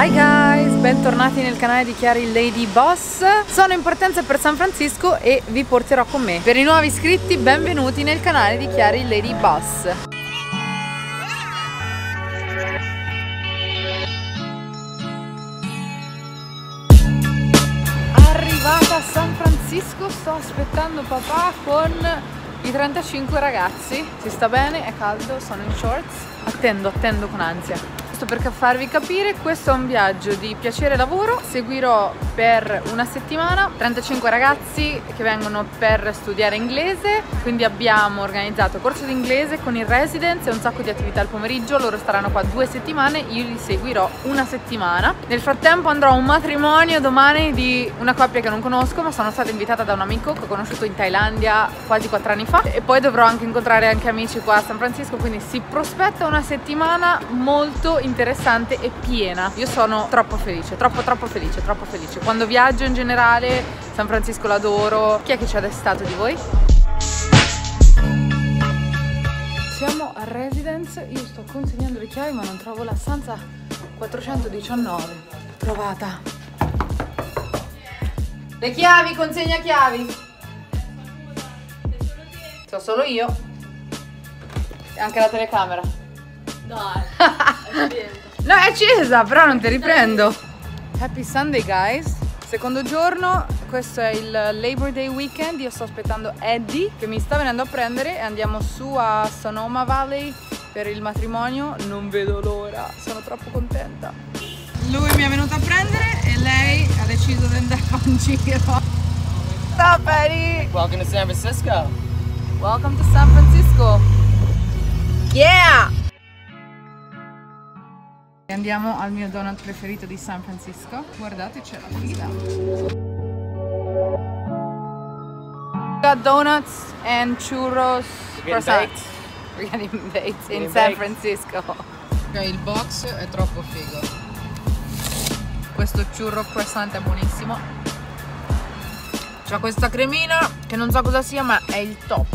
Hi guys, bentornati nel canale di Kiari Lady Boss. Sono in partenza per San Francisco e vi porterò con me. Per i nuovi iscritti, benvenuti nel canale di Kiari Lady Boss. A San Francisco sto aspettando papà con i 35 ragazzi. Si sta bene, è caldo, sono in shorts. Attendo con ansia. Questo per farvi capire, questo è un viaggio di piacere e lavoro. Seguirò per una settimana 35 ragazzi che vengono per studiare inglese. Quindi abbiamo organizzato corso di inglese con il residence e un sacco di attività al pomeriggio. Loro staranno qua 2 settimane, io li seguirò una settimana. Nel frattempo andrò a un matrimonio domani di una coppia che non conosco, ma sono stata invitata da un amico che ho conosciuto in Thailandia quasi 4 anni fa. E poi dovrò anche incontrare anche amici qua a San Francisco, quindi si prospetta una settimana molto interessante e piena. Io sono troppo felice, troppo felice. Quando viaggio in generale, San Francisco l'adoro. Chi è che ci ha destato di voi? Siamo a Residence, io sto consegnando le chiavi ma non trovo la stanza 419. Trovata. Le chiavi, consegna chiavi. C'ho solo io. E anche la telecamera. Dai. No, è accesa, però non ti riprendo. Happy Sunday guys. Secondo giorno, questo è il Labor Day weekend. Io sto aspettando Eddie che mi sta venendo a prendere e andiamo su a Sonoma Valley per il matrimonio. Non vedo l'ora, sono troppo contenta. Lui mi è venuto a prendere e lei ha deciso di andare a un giro. Ciao Eddie. Welcome to San Francisco. Welcome to San Francisco. Yeah. Andiamo al mio donut preferito di San Francisco. Guardate, c'è la fila. Got donuts and churros. We're getting baked in San Francisco. Ok, il box è troppo figo. Questo churro croissant è buonissimo. C'ha questa cremina che non so cosa sia, ma è il top.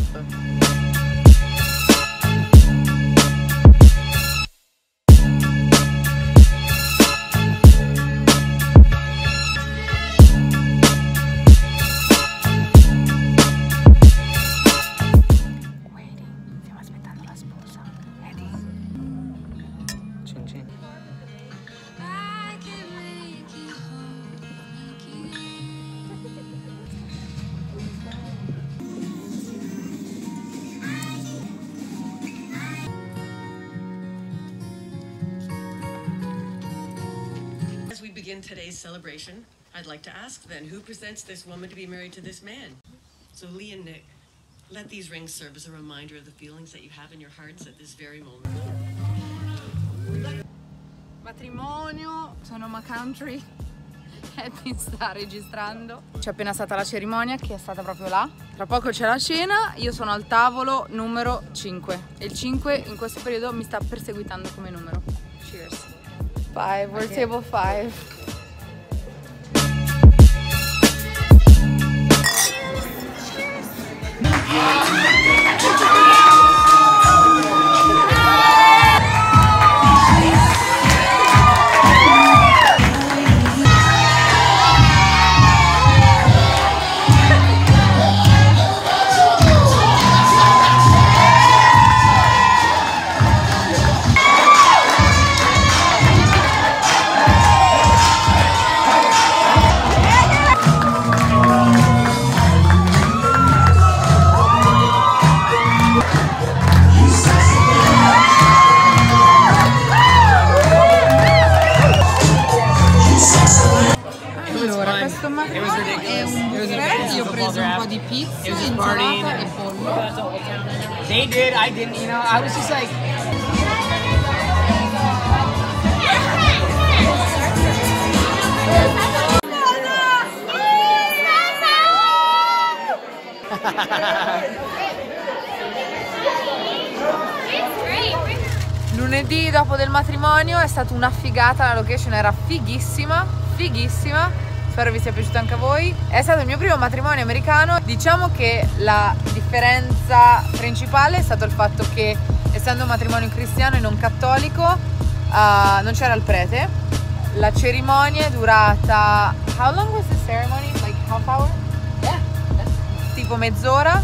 In today's celebration, I'd like to ask then who presents this woman to be married to this man. So Lee and Nick, let these rings serve as a reminder of the feelings that you have in your hearts at this very moment. Matrimonio, Sonoma Country. Happy sta registrando. C'è appena stata la cerimonia che è stata proprio là. Tra poco c'è la cena, io sono al tavolo numero 5 e il 5 in questo periodo mi sta perseguitando come numero. Cheers. 5, we're okay. Table 5. They did, I didn't, you know, I was just like... Lunedì dopo del matrimonio è stata una figata, la location era fighissima. Spero vi sia piaciuto anche a voi. È stato il mio primo matrimonio americano. Diciamo che la differenza principale è stato il fatto che, essendo un matrimonio cristiano e non cattolico, non c'era il prete. La cerimonia è durata. How long was the ceremony? Like half hour? Yeah. Tipo mezz'ora.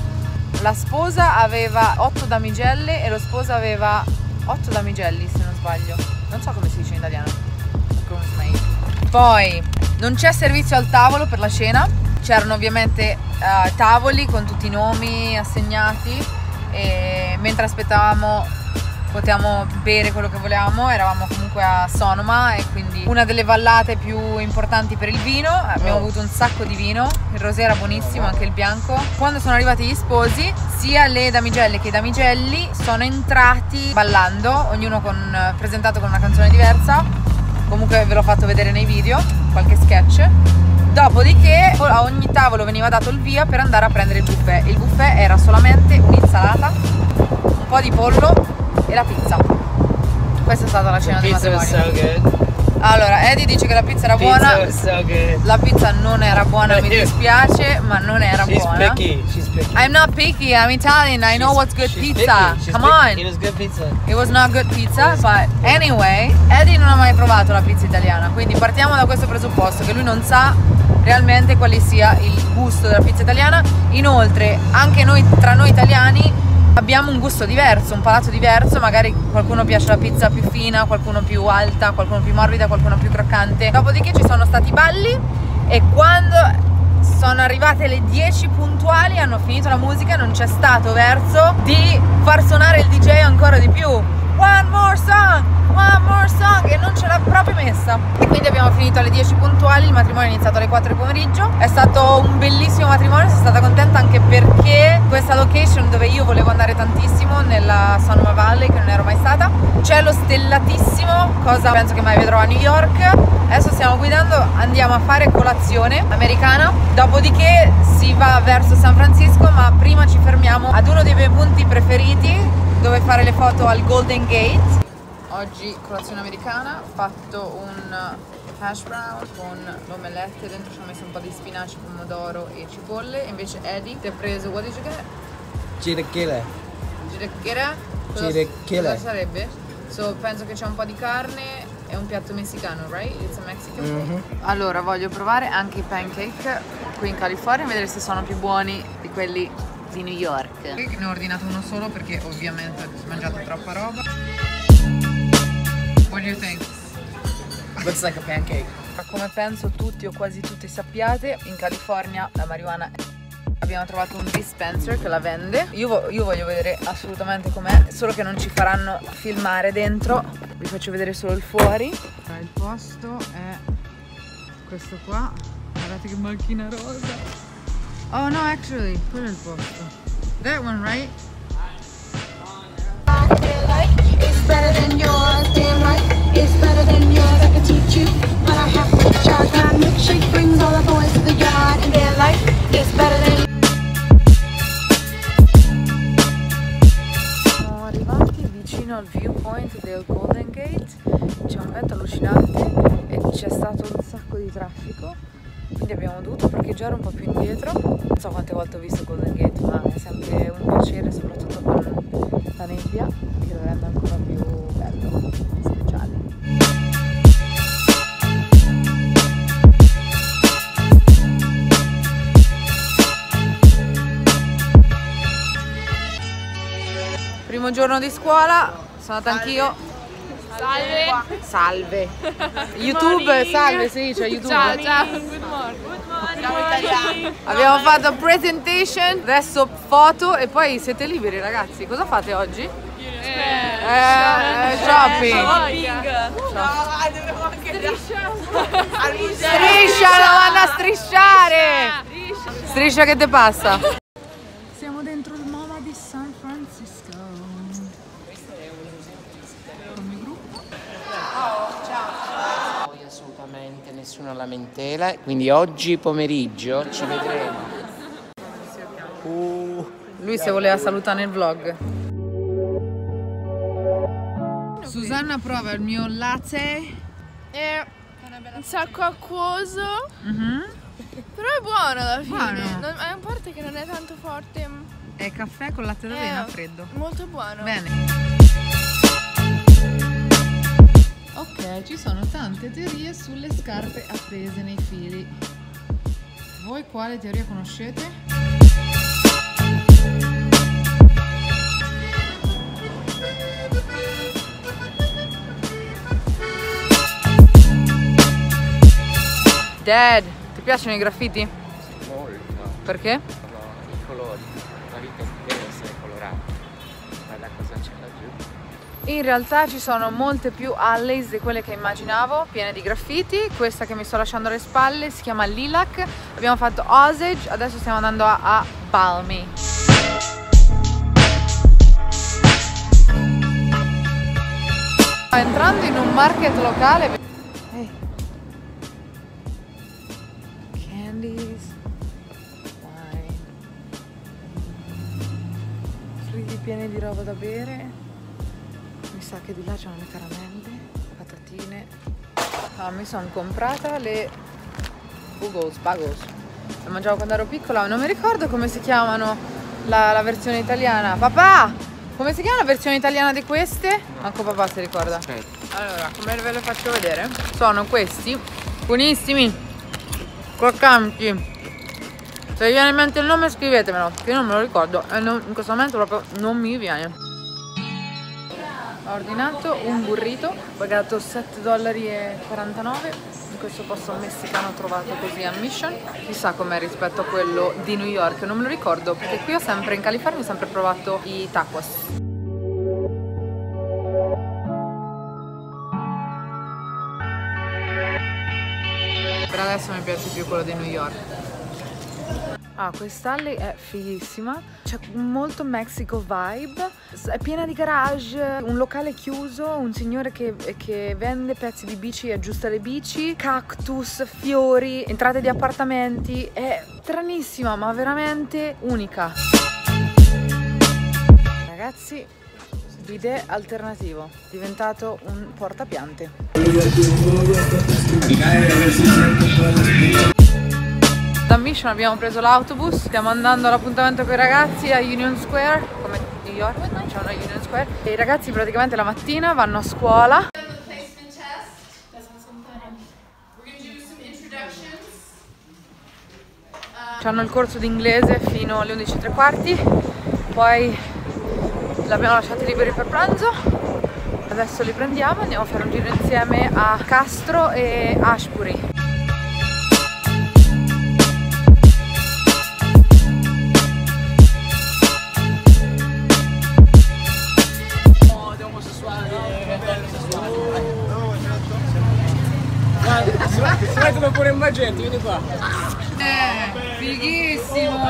La sposa aveva 8 damigelle e lo sposo aveva 8 damigelli, se non sbaglio. Non so come si dice in italiano. Poi non c'è servizio al tavolo per la cena. C'erano ovviamente tavoli con tutti i nomi assegnati e mentre aspettavamo potevamo bere quello che volevamo. Eravamo comunque a Sonoma e quindi una delle vallate più importanti per il vino. Abbiamo avuto un sacco di vino, il rosé era buonissimo, anche il bianco. Quando sono arrivati gli sposi, sia le damigelle che i damigelli sono entrati ballando, ognuno presentato con una canzone diversa. Comunque ve l'ho fatto vedere nei video, qualche sketch. Dopodiché a ogni tavolo veniva dato il via per andare a prendere il buffet. Il buffet era solamente un'insalata, un po' di pollo e la pizza. Questa è stata la cena di matrimonio. Allora, Eddie dice che la pizza era buona. La pizza non era buona, mi dispiace, ma non era buona. She's picky. I'm not picky, I'm Italian, I know what's good pizza. Come on. It was good pizza. It was not good pizza, but anyway, Eddie non ha mai provato la pizza italiana, quindi partiamo da questo presupposto che lui non sa realmente quale sia il gusto della pizza italiana. Inoltre, anche noi tra noi italiani abbiamo un gusto diverso, un palato diverso, magari qualcuno piace la pizza più fina, qualcuno più alta, qualcuno più morbida, qualcuno più croccante. Dopodiché ci sono stati i balli e quando sono arrivate le 10 puntuali hanno finito la musica, non c'è stato verso di far suonare il DJ ancora di più. One more song e non ce l'ha proprio messa. E quindi abbiamo finito alle 10 puntuali, il matrimonio è iniziato alle 4 del pomeriggio. È stato un bellissimo matrimonio, sono stata contenta anche perché questa location dove io volevo andare tantissimo, nella Sonoma Valley, che non ero mai stata, c'è lo stellatissimo, cosa penso che mai vedrò a New York. Adesso stiamo guidando, andiamo a fare colazione americana, dopodiché si va verso San Francisco, ma prima ci fermiamo ad uno dei miei punti preferiti dove fare le foto al Golden Gate. Oggi colazione americana, ho fatto un hash brown con l'omelette, dentro ci ho messo un po' di spinaci, pomodoro e cipolle. Invece Eddie ti ha preso, what did you get? Girecchele. Cosa sarebbe? So, penso che c'è un po' di carne e un piatto messicano, right? It's a Mexican food. Allora voglio provare anche i pancake qui in California, vedere se sono più buoni di quelli di New York. Ne ho ordinato uno solo perché ovviamente ho mangiato troppa roba. What do you think? Looks like a pancake. Come penso tutti o quasi tutti sappiate, in California la marijuana è... Abbiamo trovato un dispenser che la vende. Io voglio vedere assolutamente com'è, solo che non ci faranno filmare dentro, vi faccio vedere solo il fuori. Il posto è questo qua, guardate che macchina rosa. Oh no, actually, quello è il posto. That one, right? I feel like it's better than yours, damn right. It's better than yours, I can teach you, but I have to charge. My milkshake brings all the boys to the yard, and they're like, it's better than. Siamo arrivati vicino al viewpoint del Golden Gate, c'è un vento allucinante e c'è stato un sacco di traffico. Quindi abbiamo dovuto parcheggiare un po' più indietro. Non so quante volte ho visto Golden Gate, ma è sempre un piacere, soprattutto con la nebbia, che lo rende ancora più bello e speciale. Primo giorno di scuola, sono andata anch'io. Salve. YouTube, salve, sì, cioè YouTube. Ciao, good morning. Abbiamo fatto presentation, adesso foto e poi siete liberi ragazzi. Cosa fate oggi? Shopping. No, dovevo anche striscia, la vanno a strisciare. Striscia che te passa. Siamo dentro il MoMA di San Francisco. Nessuna lamentela, quindi oggi pomeriggio ci vedremo. Lui se voleva salutare nel vlog. Susanna prova il mio latte. È un sacco acquoso, però è buono alla fine. È un forte che non è tanto forte. È caffè con latte d'avena freddo. Molto buono. Bene. Ok, ci sono tante teorie sulle scarpe appese nei fili. Voi quale teoria conoscete? Dad, ti piacciono i graffiti? Molto. Perché? Sono i colori. La vita deve essere colorata. Guarda cosa c'è laggiù. In realtà ci sono molte più alleys di quelle che immaginavo, piene di graffiti. Questa che mi sto lasciando alle spalle si chiama Lilac. Abbiamo fatto Osage, adesso stiamo andando a Balmy. Entrando in un market locale. Hey. Candies, wine, frighi pieni di roba da bere. Mi sa che di là c'erano le caramelle, patatine. Ah, mi sono comprata le Bugos, Bagos. Le mangiavo quando ero piccola, non mi ricordo come si chiamano la versione italiana. Papà, come si chiama la versione italiana di queste? Manco papà si ricorda. Aspetta. Allora, come ve le faccio vedere? Sono questi, buonissimi, croccanti. Se vi viene in mente il nome scrivetemelo, che io non me lo ricordo e in questo momento proprio non mi viene. Ho ordinato un burrito, ho pagato $7,49 in questo posto messicano trovato così a Mission. Chissà com'è rispetto a quello di New York, non me lo ricordo, perché qui ho sempre in California ho sempre provato i tacos. Per adesso mi piace più quello di New York. Ah, quest'alley è fighissima, c'è molto Mexico vibe, è piena di garage, un locale chiuso, un signore che vende pezzi di bici e aggiusta le bici, cactus, fiori, entrate di appartamenti, è stranissima ma veramente unica. Ragazzi, bidet alternativo, diventato un portapiante. Da Mission abbiamo preso l'autobus, stiamo andando all'appuntamento con i ragazzi a Union Square, come New York, non c'è una Union Square. E i ragazzi praticamente la mattina vanno a scuola. C'hanno il corso d'inglese fino alle 11:15, poi l'abbiamo lasciati liberi per pranzo. Adesso li prendiamo e andiamo a fare un giro insieme a Castro e Ashbury. Come pure in magenta, vieni qua. Fighissimo.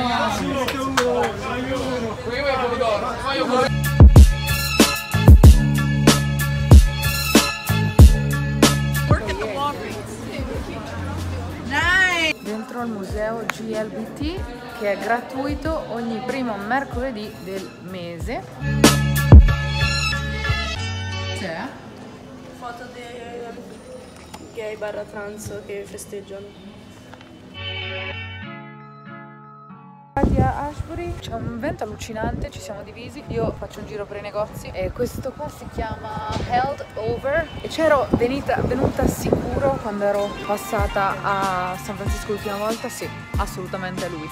Dentro il museo GLBT, che è gratuito ogni primo mercoledì del mese. C'è? Foto del gay barra trans che festeggiano. A Ashbury c'è un vento allucinante, ci siamo divisi, io faccio un giro per i negozi e questo qua si chiama Held Over e c'ero venuta sicuro quando ero passata a San Francisco l'ultima volta, sì, assolutamente è lui.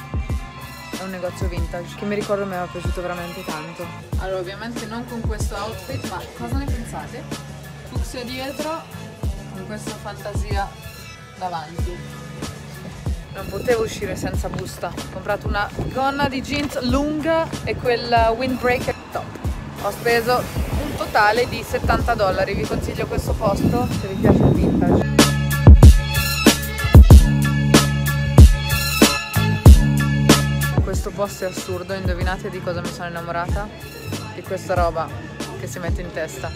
È un negozio vintage che mi ricordo mi era piaciuto veramente tanto. Allora, ovviamente non con questo outfit, ma cosa ne pensate? Fucsia dietro, con questa fantasia davanti. Non potevo uscire senza busta. Ho comprato una gonna di jeans lunga e quella windbreaker top. Ho speso un totale di $70. Vi consiglio questo posto se vi piace il vintage. Questo posto è assurdo, indovinate di cosa mi sono innamorata? Di questa roba che si mette in testa.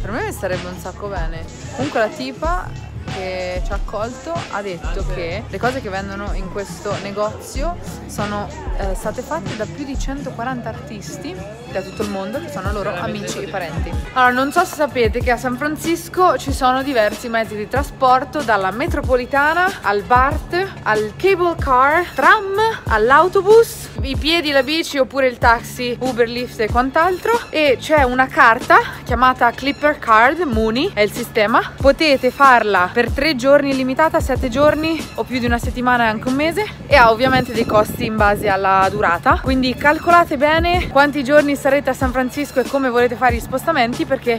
Per me mi starebbe un sacco bene. Comunque la tipa che ci ha accolto ha detto che le cose che vendono in questo negozio sono state fatte da più di 140 artisti da tutto il mondo che sono loro amici e parenti. Allora, non so se sapete che a San Francisco ci sono diversi mezzi di trasporto, dalla metropolitana al BART, al cable car, tram, all'autobus, i piedi, la bici oppure il taxi, Uber, Lyft e quant'altro. E c'è una carta chiamata Clipper Card, Muni è il sistema. Potete farla per 3 giorni illimitata, 7 giorni o più di una settimana e anche un mese, e ha ovviamente dei costi in base alla durata, quindi calcolate bene quanti giorni sarete a San Francisco e come volete fare gli spostamenti, perché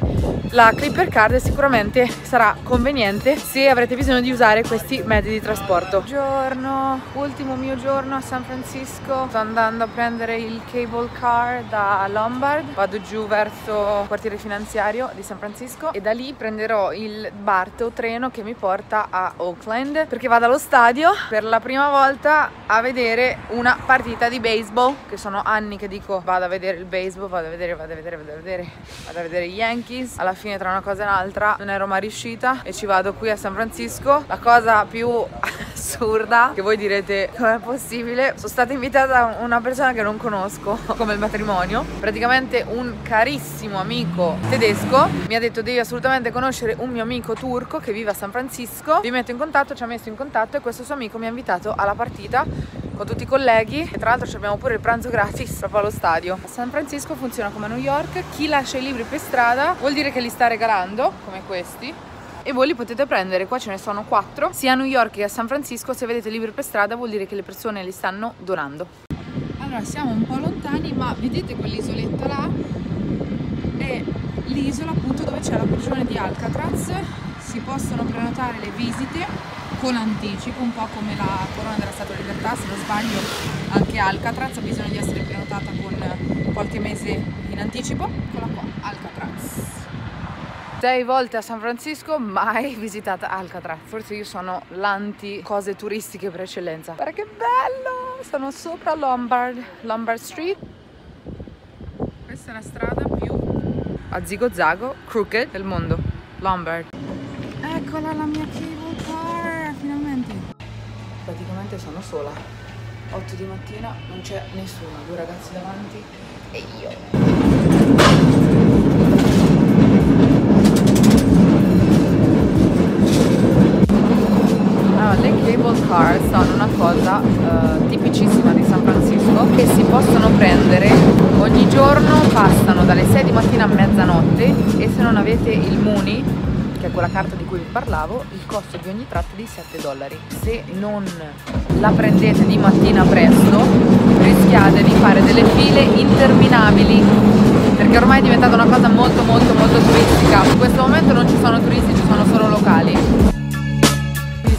la Clipper Card sicuramente sarà conveniente se avrete bisogno di usare questi mezzi di trasporto. Buongiorno, ultimo mio giorno a San Francisco, sto andando a prendere il cable car da Lombard, vado giù verso il quartiere finanziario di San Francisco e da lì prenderò il BART o treno che mi porta a Oakland, perché vado allo stadio per la prima volta a vedere una partita di baseball, che sono anni che dico vado a vedere il baseball, vado a vedere gli Yankees. Alla fine tra una cosa e l'altra non ero mai riuscita e ci vado qui a San Francisco. La cosa più assurda, che voi direte com'è possibile, sono stata invitata una persona che non conosco come il matrimonio. Praticamente un carissimo amico tedesco mi ha detto devi assolutamente conoscere un mio amico turco che vive a San Francisco, vi metto in contatto, ci ha messo in contatto e questo suo amico mi ha invitato alla partita con tutti i colleghi, e tra l'altro abbiamo pure il pranzo gratis proprio allo stadio. A San Francisco funziona come a New York: chi lascia i libri per strada vuol dire che li sta regalando, come questi, e voi li potete prendere. Qua ce ne sono 4 sia a New York che a San Francisco. Se vedete libri per strada vuol dire che le persone li stanno donando. Allora, siamo un po' lontani, ma vedete quell'isoletta là? È l'isola appunto dove c'è la prigione di Alcatraz. Si possono prenotare le visite con anticipo, un po' come la Corona della Statua della Libertà, se non sbaglio anche Alcatraz ha bisogno di essere prenotata con qualche mese in anticipo. Eccola qua, Alcatraz. 6 volte a San Francisco, mai visitata Alcatraz. Forse io sono l'anti cose turistiche per eccellenza. Guarda che bello! Sono sopra Lombard Street. Questa è la strada più a zigozago, crooked del mondo, Lombard. Eccola la mia cable car, finalmente. Praticamente sono sola. 8 di mattina, non c'è nessuno, 2 ragazzi davanti e io. Le cable car sono una cosa tipicissima di San Francisco, che si possono prendere ogni giorno, passano dalle 6 di mattina a mezzanotte, e se non avete il Muni, che è quella carta di cui vi parlavo, il costo di ogni tratto è di $7. Se non la prendete di mattina presto rischiate di fare delle file interminabili, perché ormai è diventata una cosa molto molto molto turistica. In questo momento non ci sono turisti, ci sono solo locali.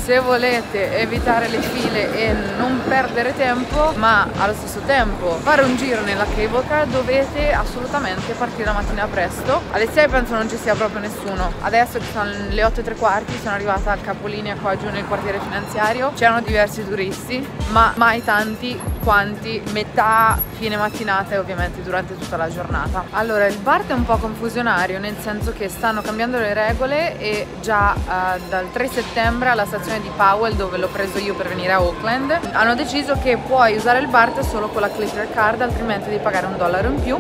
Se volete evitare le file e non perdere tempo, ma allo stesso tempo fare un giro nella cable car, dovete assolutamente partire la mattina presto. Alle 6 penso non ci sia proprio nessuno. Adesso ci sono le 8 e tre quarti, sono arrivata al capolinea qua giù nel quartiere finanziario. C'erano diversi turisti, ma mai tanti quanti metà fine mattinata e ovviamente durante tutta la giornata. Allora, il BART è un po' confusionario, nel senso che stanno cambiando le regole e già dal 3 settembre alla stazione di Powell, dove l'ho preso io per venire a Oakland, hanno deciso che puoi usare il BART solo con la Clipper Card, altrimenti devi pagare $1 in più.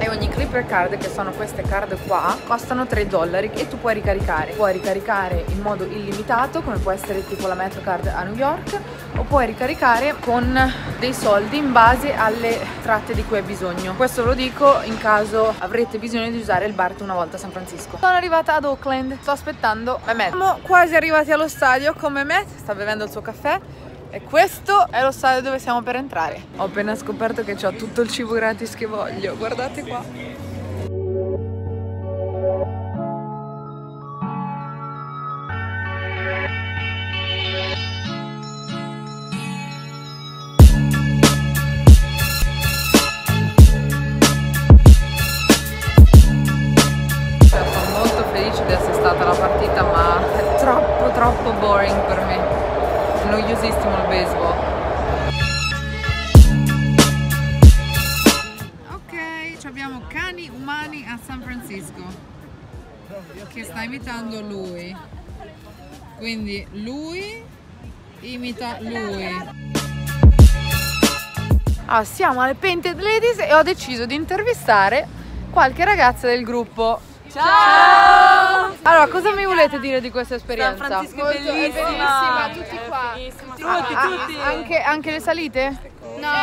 E ogni Clipper Card, che sono queste card qua, costano $3 e tu puoi ricaricare. Puoi ricaricare in modo illimitato, come può essere tipo la Metrocard a New York, o puoi ricaricare con dei soldi in base alle tratte di cui hai bisogno. Questo ve lo dico in caso avrete bisogno di usare il BART una volta a San Francisco. Sono arrivata ad Oakland, sto aspettando Mehmet. Siamo quasi arrivati allo stadio con Mehmet, sta bevendo il suo caffè. E questo è lo stadio dove siamo per entrare. Ho appena scoperto che ho tutto il cibo gratis che voglio. Guardate qua. Sono molto felice di essere stata alla partita, ma è troppo boring per me. Noiosissimo il baseball. Ok, abbiamo cani umani a San Francisco che sta imitando lui. Quindi lui imita lui. Ah, siamo alle Painted Ladies e ho deciso di intervistare qualche ragazza del gruppo. Ciao! Allora, cosa mi volete dire di questa esperienza? San Francisco è bellissima, tutti qua. Tutti. Anche le salite? No,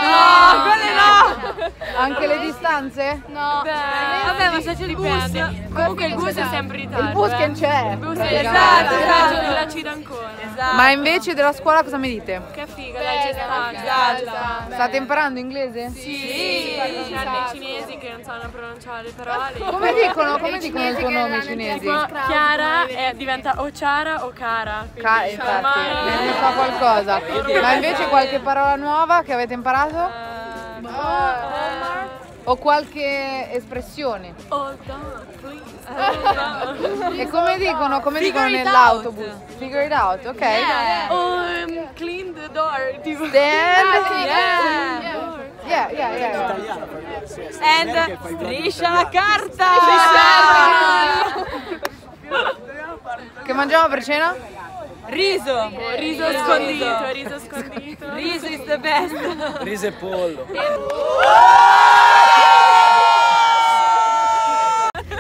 quelle no! Anche le distanze? No. Beh, vabbè, ma se c'è il bus. Comunque il bus è sempre in ritardo. Il bus che c'è? Il bus è esatto. Della Cidancona. Esatto. Ma invece della scuola cosa mi dite? Che figa, dai, esatto. State imparando inglese? Sì. C'hanno i cinesi che non sanno pronunciare le parole. Come dicono il tuo nome in cinese? Chiara diventa o Ciara o Cara. Infatti, ne fa qualcosa. Ma invece qualche parola nuova che avete imparato? Lombard. O qualche espressione? Hold on, please. E come dicono nell'autobus? Figure it out, ok? Yeah. Clean the door. Tipo. Yeah. And striscia la carta. Che mangiamo per cena? Riso scondito. Riso is the best. Riso e pollo.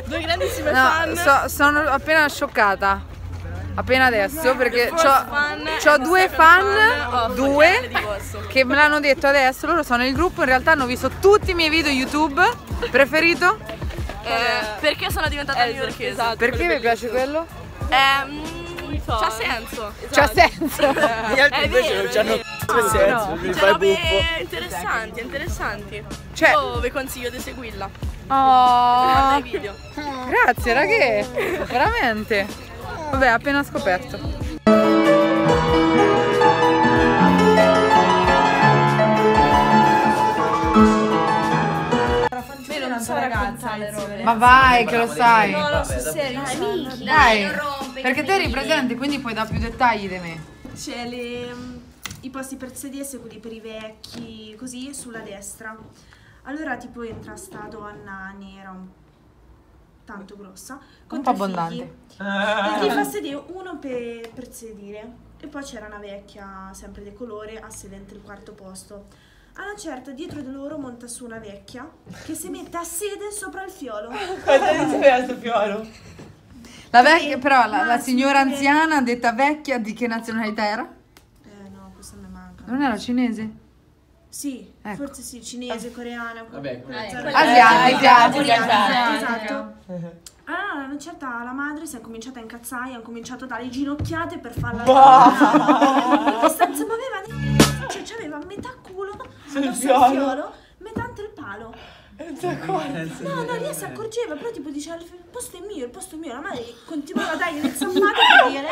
Due grandissime fan. Sono appena scioccata, appena adesso, perché ho due fan, due, che me l'hanno detto adesso. Loro sono nel gruppo, in realtà hanno visto tutti i miei video YouTube. Preferito? Perché sono diventata newyorkese. Esatto, perché vi piace quello? C'ha senso, esatto. Gli altri invece non c'hanno senso, mi fai buffo. Interessanti. Cioè, vi consiglio di seguirla. Oh, video. Grazie ragazze, veramente. Vabbè, appena scoperto. Ma vai che lo sai. No, lo so serio. Dai. Perché te eri presente, quindi puoi dare più dettagli di me. C'è i posti per sedersi, quelli per i vecchi, così, sulla destra. Allora tipo entra sta donna nera, tanto grossa, con un po' abbondante. E ti fa sedere uno per sedere. E poi c'era una vecchia, sempre di colore, a sedente il quarto posto. Alla certa, dietro di loro monta su una vecchia che si mette a sedere sopra il fiolo. Cosa dice questo fiolo? La vecchia, però la signora anziana, detta vecchia, di che nazionalità era? No, questa mi manca. Non era cinese? Sì, ecco. Forse sì, cinese, coreana. Vabbè, asiatica. Esatto. Allora, una certa la madre si è cominciata a incazzare, ha cominciato a dare le ginocchiate per farla. Distanza, c'aveva metà culo sul fiolo, metà il palo. No, lei si accorgeva, però tipo diceva il posto è mio, la madre continuava a dargli le zampate per dire,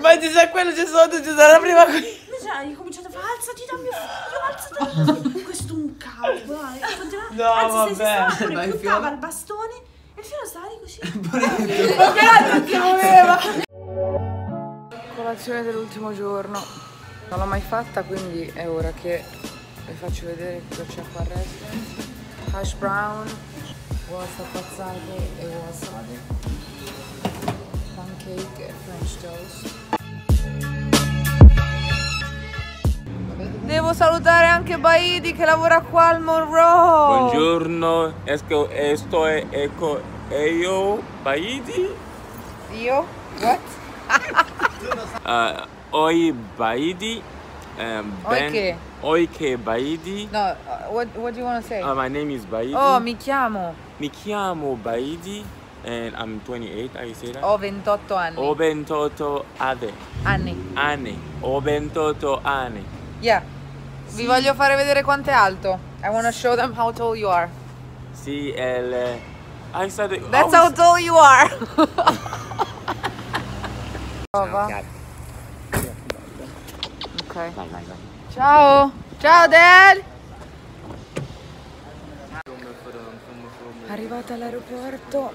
ma ti sa quello c'è sotto, ci sarà la prima cosa. Invece ha cominciato a fare, alzati, dammi, questo è un cavolo. No, anzi, vabbè, buttava il bastone e il figlio stava lì così. Che ti muoveva. Colazione dell'ultimo giorno. Non l'ho mai fatta, quindi è ora che vi faccio vedere cosa c'è qua al resto. Hash brown, uova strapazzate e uova salate, pancake e french toast. Devo salutare anche Baidi che lavora qua al Monroe. Buongiorno, io, Baidi. Io? What? Oi Baidi. Oike Baidi. No, what do you want to say? My name is Baidi. Oh, mi chiamo Baidi and I'm 28, I say that? Ho 28 anni. Ho 28 anni. Yeah. Sì. Vi voglio fare vedere quanto è alto. I want to show them how tall you are. Sì, I said that's how tall you are. Okay. Bye. Ciao Dad! Arrivata all'aeroporto,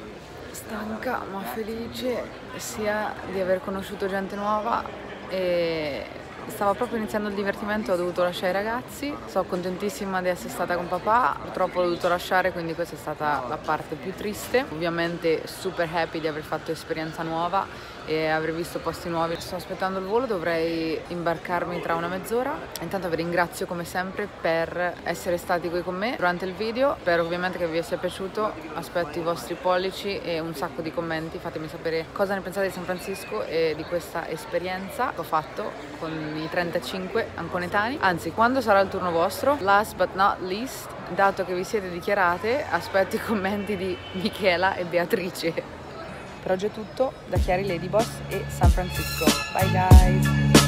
stanca ma felice sia di aver conosciuto gente nuova e Stava proprio iniziando il divertimento e ho dovuto lasciare i ragazzi. Sono contentissima di essere stata con papà, purtroppo l'ho dovuto lasciare, quindi questa è stata la parte più triste. Ovviamente super happy di aver fatto esperienza nuova e aver visto posti nuovi. Sto aspettando il volo, dovrei imbarcarmi tra una mezz'ora. Intanto vi ringrazio come sempre per essere stati qui con me durante il video. Spero ovviamente che vi sia piaciuto, aspetto i vostri pollici e un sacco di commenti. Fatemi sapere cosa ne pensate di San Francisco e di questa esperienza che ho fatto con i 35 anconetani. Anzi, quando sarà il turno vostro? Last but not least, dato che vi siete dichiarate, aspetto i commenti di Michela e Beatrice. Per oggi è tutto da Kiari Lady Boss e San Francisco. Bye guys!